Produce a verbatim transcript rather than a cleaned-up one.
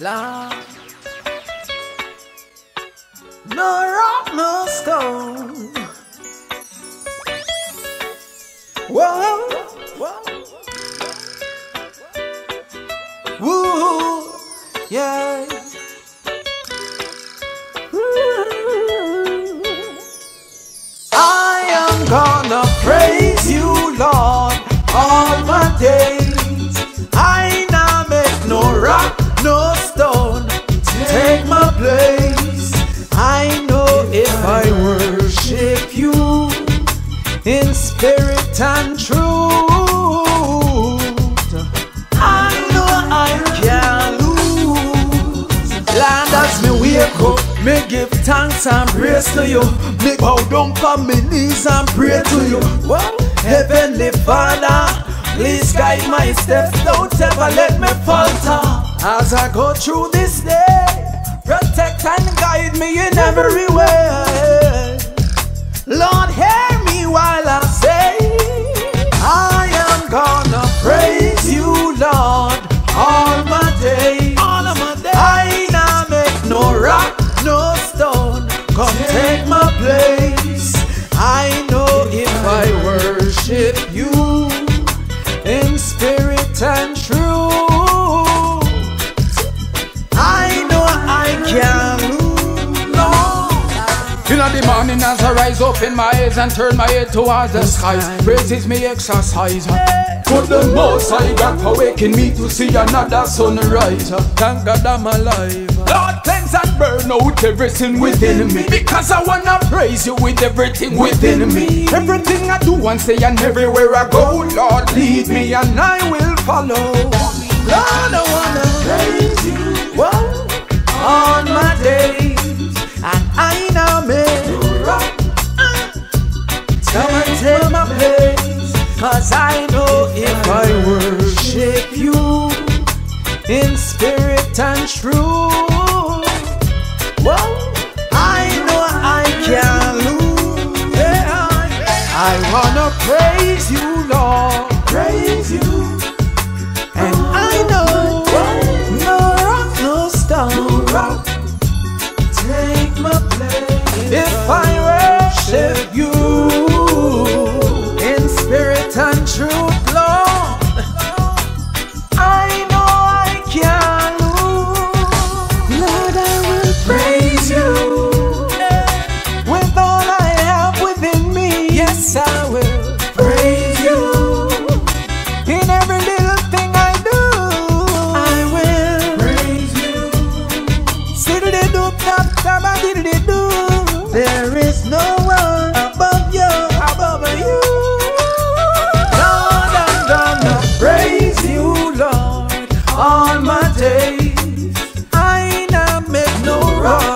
Love, no rock, no stone. Whoa, whoa, whoa, yeah. Ooh. I am gonna praise you, Lord, all my days. I now make no rock, no stone to take my place. I worship you in spirit and truth. I know I can't lose. Land as me wake up, me give thanks and praise to you. Me bow down on me knees and pray to you. Well, Heavenly Father, please guide my steps. Don't ever let me falter as I go through this day. Protect and guide me in every way. Lord, hear me while I say, I am gonna praise you, Lord, all my days. All of my days. I now make no rock, no stone come take my place. I know if I worship you in spirit and truth, morning as I rise up in my eyes and turn my head towards the skies, praise is me exercise. Good the Most High God for waking me to see another sunrise. Thank God I'm alive. Lord, cleanse and burn out every sin within me, because I wanna praise you with everything within me. Everything I do and say and everywhere I go, Lord, lead me and I will follow. Lord, I wanna praise you, whoa, all my days. And I now make no rock, come and take my place, cause I know if I worship you in spirit and truth, well, I know I can't lose. I wanna praise you, Lord, praise you. And I know no rock, no stone take my place. If I worship you in spirit and truth, Lord, I know I can lose. Lord, I will praise you with all I have within me. Yes, I will praise you in every little thing I do. I will praise you. See the little top. There is no one above you, above you. Lord, I'm gonna praise you, Lord, all my days. I now make no wrong.